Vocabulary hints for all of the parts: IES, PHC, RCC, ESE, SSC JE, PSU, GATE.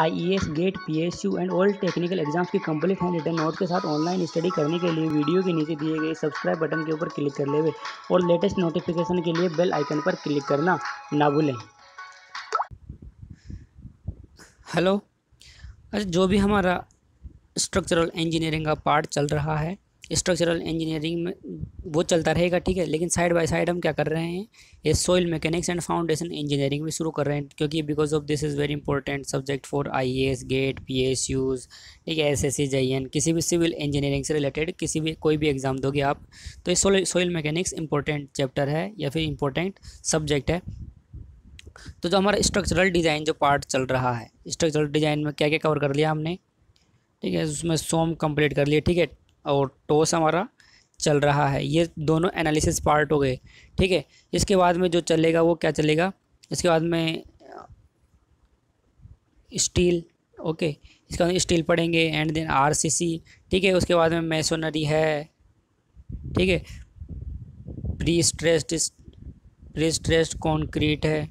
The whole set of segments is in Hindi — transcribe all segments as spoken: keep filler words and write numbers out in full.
I E S, GATE, P S U and all technical exams की कंप्लीट हैंड रिटन नोट के साथ ऑनलाइन स्टडी करने के लिए वीडियो के नीचे दिए गए सब्सक्राइब बटन के ऊपर क्लिक कर लेवे और लेटेस्ट नोटिफिकेशन के लिए बेल आइकन पर क्लिक करना ना भूलें। हेलो, अच्छा जो भी हमारा स्ट्रक्चरल इंजीनियरिंग का पार्ट चल रहा है, स्ट्रक्चरल इंजीनियरिंग में वो चलता रहेगा, ठीक है। लेकिन साइड बाय साइड हम क्या कर रहे हैं, ये soil mechanics and foundation engineering भी शुरू कर रहे हैं, क्योंकि because of this is very important subject for I E S, GATE, P S Us, ठीक है, S S C J E N, किसी भी सिविल इंजीनियरिंग से रिलेटेड किसी भी कोई भी एग्ज़ाम दोगे आप तो ये सॉइल मैकेनिक्स इंपॉर्टेंट चैप्टर है या फिर इंपॉर्टेंट सब्जेक्ट है। तो जो हमारा स्ट्रक्चरल डिज़ाइन जो पार्ट चल रहा है, स्ट्रक्चरल डिज़ाइन में क्या क्या कवर कर लिया हमने, ठीक है, उसमें सोम कंप्लीट कर लिया, ठीक है, और टोस हमारा चल रहा है, ये दोनों एनालिसिस पार्ट हो गए, ठीक है। इसके बाद में जो चलेगा वो क्या चलेगा, इसके बाद में स्टील, ओके, इसके बाद स्टील पढ़ेंगे and then R C C, ठीक है। उसके बाद में मेसोनरी है, ठीक है, pre stressed pre stressed concrete है,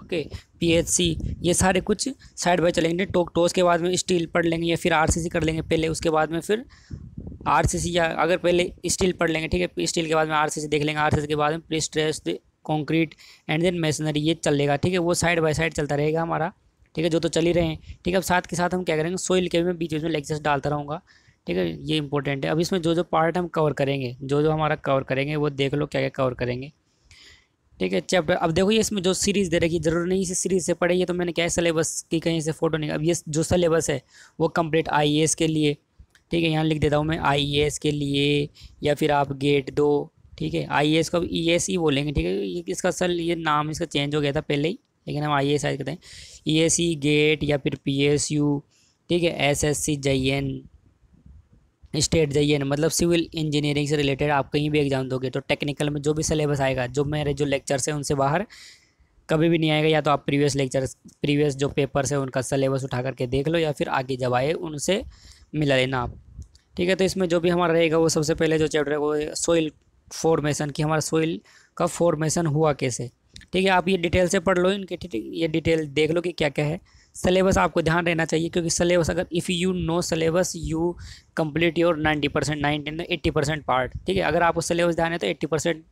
ओके, पी एच सी, ये सारे कुछ साइड बाय चलेंगे। टोक टोस के बाद में स्टील पढ़ लेंगे या फिर आर सी सी कर लेंगे पहले, उसके बाद में फिर आर सी सी, या अगर पहले स्टील पढ़ लेंगे, ठीक है, स्टील के बाद में आर सी सी देख लेंगे, आर सी सी के बाद में pre stressed concrete and then masonry, ये चलेगा, ठीक है। वो साइड बाय साइड चलता रहेगा हमारा, ठीक है, जो तो चल ही रहे हैं, ठीक है। अब साथ के साथ हम क्या करेंगे, सोइल के भी मैं बीच बीच में लेक्चर्स डालता रहूँगा, ठीक है, ये इंपॉर्टेंट है। अब इसमें जो जो पार्ट हम कवर करेंगे, जो जो हमारा कवर करेंगे वो देख लो क्या क्या कवर करेंगे, ठीक है, चैप्टर। अब देखो ये इसमें जो सीरीज़ दे रखी, जरूरी नहीं इसी सीरीज़ से पढ़े, ये तो मैंने क्या है सिलेबस की कहीं से फ़ोटो नहीं। अब ये जो सिलेबस है वो कंप्लीट आई ई एस के लिए, ठीक है, यहाँ लिख देता हूँ मैं आई ई एस के लिए, या फिर आप गेट दो, ठीक है, आई ई एस को अब ई एस ई बोलेंगे, ठीक है, ये इसका सर ये नाम इसका चेंज हो गया था पहले ही, लेकिन हम आई ई एस आए कहते हैं, ई एस ई, गेट या फिर पी एस यू, ठीक है, S S C J E N, state J E N, मतलब सिविल इंजीनियरिंग से रिलेटेड आप कहीं भी एग्जाम दोगे तो टेक्निकल में जो भी सिलेबस आएगा, जो मेरे जो लेक्चर्स हैं उनसे बाहर कभी भी नहीं आएगा। या तो आप प्रीवियस लेक्चर्स, प्रीवियस जो पेपर्स है उनका सिलेबस उठा करके देख लो, या फिर आगे जब आए उनसे मिला लेना आप, ठीक है। तो इसमें जो भी हमारा रहेगा वो सबसे पहले जो चैप्टर है वो सोइल फॉर्मेशन की, हमारा सोइल का फॉर्मेशन हुआ कैसे, ठीक है। आप ये डिटेल से पढ़ लो इनके, ठीक है, ये डिटेल देख लो कि क्या क्या है। सिलेबस आपको ध्यान रहना चाहिए, क्योंकि सिलेबस अगर if you know syllabus you complete your ninety percent, nineteen eighty percent part, ठीक है। अगर आपको सिलेबस ध्यान है तो एट्टी परसेंट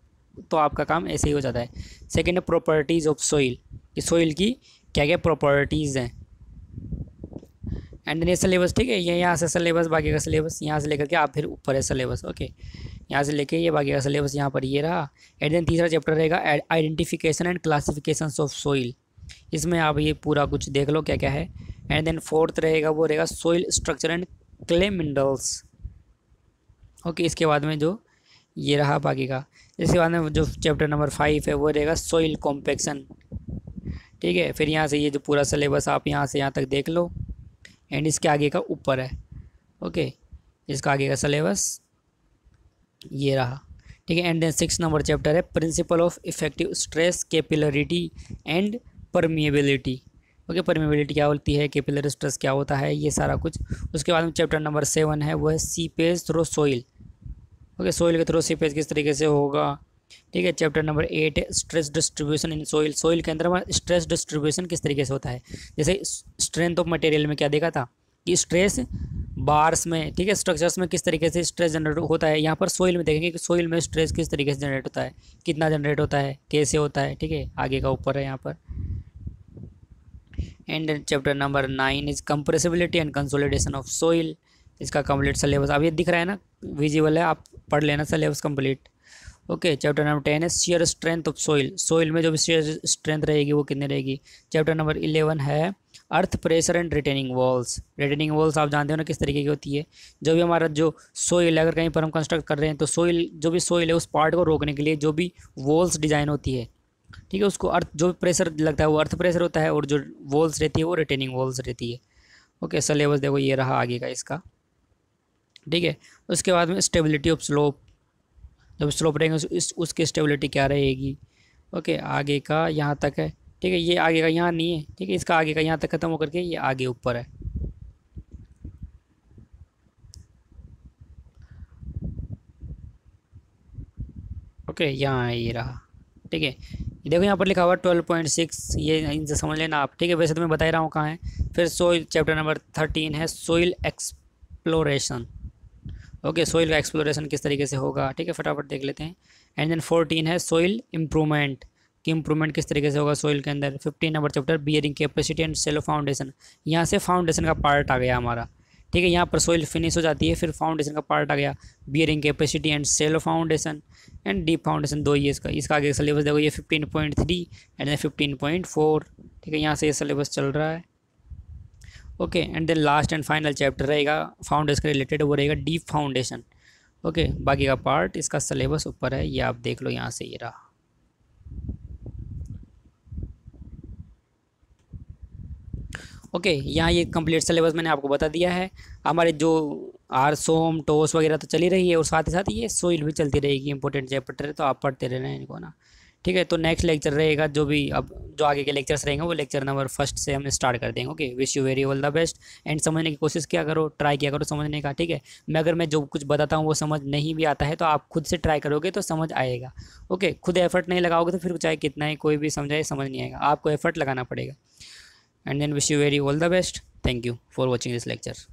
तो आपका काम ऐसे ही हो जाता है। सेकेंड है प्रॉपर्टीज़ ऑफ सोइल, कि सोइल की क्या क्या प्रॉपर्टीज़ हैं, एंड ये सिलेबस, ठीक है, ये यहाँ से सिलेबस, बाकी का सिलेबस यहाँ से लेकर के आप फिर ऊपर है सिलेबस, ओके, यहाँ से लेके ये बाकी का सिलेबस यहाँ पर ये रहा। एंड देन तीसरा चैप्टर रहेगा identification and classifications of soil, इसमें आप ये पूरा कुछ देख लो क्या क्या है। एंड देन फोर्थ रहेगा वो रहेगा soil structure and clay minerals, okay, इसके बाद में जो ये रहा बाकी का। इसके बाद में जो चैप्टर नंबर फाइव है वो रहेगा सोइल कॉम्पेक्शन, ठीक है। फिर यहाँ से ये जो पूरा सिलेबस आप यहाँ से यहाँ तक देख लो, एंड इसके आगे का ऊपर है, ओके, इसका आगे का सिलेबस ये रहा, ठीक है। And then six number chapter है principle of effective stress, capillarity and permeability, okay, permeability क्या होती है, कैपिलरी स्ट्रेस क्या होता है, ये सारा कुछ। उसके बाद में चैप्टर नंबर सेवन है वो है seepage through soil, okay, soil के थ्रू सीपेज किस तरीके से होगा, ठीक है। चैप्टर नंबर एट है stress distribution in soil, soil के अंदर हमारा स्ट्रेस डिस्ट्रीब्यूशन किस तरीके से होता है, जैसे स्ट्रेंथ ऑफ मटेरियल में क्या देखा था कि स्ट्रेस बार्स में, ठीक है, स्ट्रक्चर्स में किस तरीके से स्ट्रेस जनरेट होता है, यहाँ पर सोइल में देखेंगे कि सोइल में स्ट्रेस किस तरीके से जनरेट होता है, कितना जनरेट होता है, कैसे होता है, ठीक है, आगे का ऊपर है यहाँ पर। And chapter number nine is compressibility and consolidation of soil, इसका कंप्लीट सिलेबस अब ये दिख रहा है ना, विजिबल है, आप पढ़ लेना syllabus complete, okay. Chapter number ten है shear strength of soil, soil में जो भी शेयर स्ट्रेंथ रहेगी वो कितनी रहेगी। चैप्टर नंबर इलेवन है earth pressure and retaining walls, retaining walls आप जानते हो ना किस तरीके की होती है, जो भी हमारा जो सोइल अगर कहीं पर हम कंस्ट्रक्ट कर रहे हैं तो सोइल जो भी सोइल है उस पार्ट को रोकने के लिए जो भी वॉल्स डिज़ाइन होती है, ठीक है, उसको अर्थ जो प्रेशर लगता है वो अर्थ प्रेशर होता है, और जो वॉल्स रहती है वो रिटेनिंग वॉल्स रहती है, ओके। सिलेबस देखो ये रहा आगे का इसका, ठीक है। उसके बाद में स्टेबिलिटी ऑफ स्लोप, जब स्लोप रहेंगे उस, उसकी स्टेबिलिटी क्या रहेगी, ओके, आगे का यहाँ तक है, ठीक है, ये आगे का यहाँ नहीं है, ठीक है, इसका आगे का यहाँ तक खत्म होकर के ये आगे ऊपर है, ओके, यहाँ ये रहा, ठीक है। देखो यहाँ पर लिखा हुआ ट्वेल्व पॉइंट सिक्स, ये इनसे समझ लेना आप, ठीक है। वैसे तो मैं बता ही रहा हूँ कहाँ है। फिर सोइल चैप्टर नंबर थर्टीन है सोइल एक्सप्लोरेशन, ओके, सोइल का एक्सप्लोरेशन किस तरीके से होगा, ठीक है, फटाफट देख लेते हैं। एंड देन फोर्टीन है सोइल इम्प्रूवमेंट, कि इम्प्रूवमेंट किस तरीके से होगा सोइल के अंदर। Fifteen number chapter bearing capacity and shallow foundation, यहाँ से फाउंडेशन का पार्ट आ गया हमारा, ठीक है। यहाँ पर सोइल फिनिश हो जाती है, फिर फाउंडेशन का पार्ट आ गया, bearing capacity and shallow foundation and deep foundation, दो ही इसका इसका आगे सिलेबस देखो, ये fifteen point three and then fifteen point four, ठीक है, यहाँ से ये सिलेबस चल रहा है, okay. And then last and final chapter रहेगा फाउंडेशन रिलेटेड, वो रहेगा डीप फाउंडेशन, ओके। बाकी का पार्ट इसका सिलेबस ऊपर है, ये आप देख लो यहाँ से, ये रहा, ओके। यहाँ ये कंप्लीट सिलेबस मैंने आपको बता दिया है। हमारे जो आर सोम टोस वगैरह तो चली रही है, और साथ ही साथ ये सोइल भी चलती रहेगी, इंपॉर्टेंट चैप्टर है, तो आप पढ़ते रहना है इनको ना, ठीक है। तो नेक्स्ट लेक्चर रहेगा, जो भी अब जो आगे के लेक्चर्स रहेंगे वो लेक्चर नंबर फर्स्ट से हम स्टार्ट कर देंगे, okay. Wish you very all the best, and समझने की कोशिश किया करो, ट्राई किया करो समझने का, ठीक है। मैं अगर मैं जो कुछ बताता हूँ वो समझ नहीं भी आता है तो आप खुद से ट्राई करोगे तो समझ आएगा, ओके। खुद एफर्ट नहीं लगाओगे तो फिर चाहे कितना ही कोई भी समझाए समझ नहीं आएगा, आपको एफर्ट लगाना पड़ेगा। And then wish you very all the best. Thank you for watching this lecture.